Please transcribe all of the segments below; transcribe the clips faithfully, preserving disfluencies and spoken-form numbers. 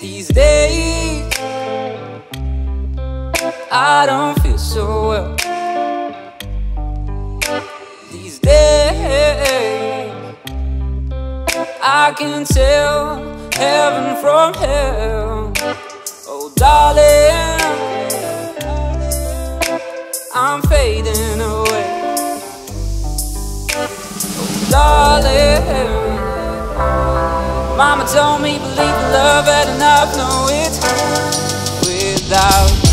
These days I don't feel so well. These days I can tell heaven from hell. Oh darling, I'm fading away. Oh darling, mama told me believe in love had enough, no it's without you.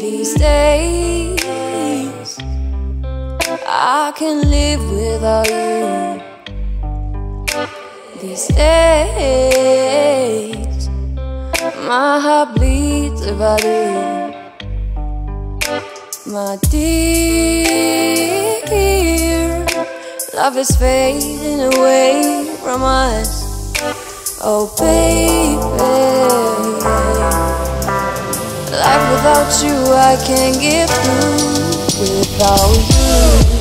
These days I can live without you. These days my heart bleeds about you. My dear, love is fading away from us. Oh baby, life without you, I can't get through without you.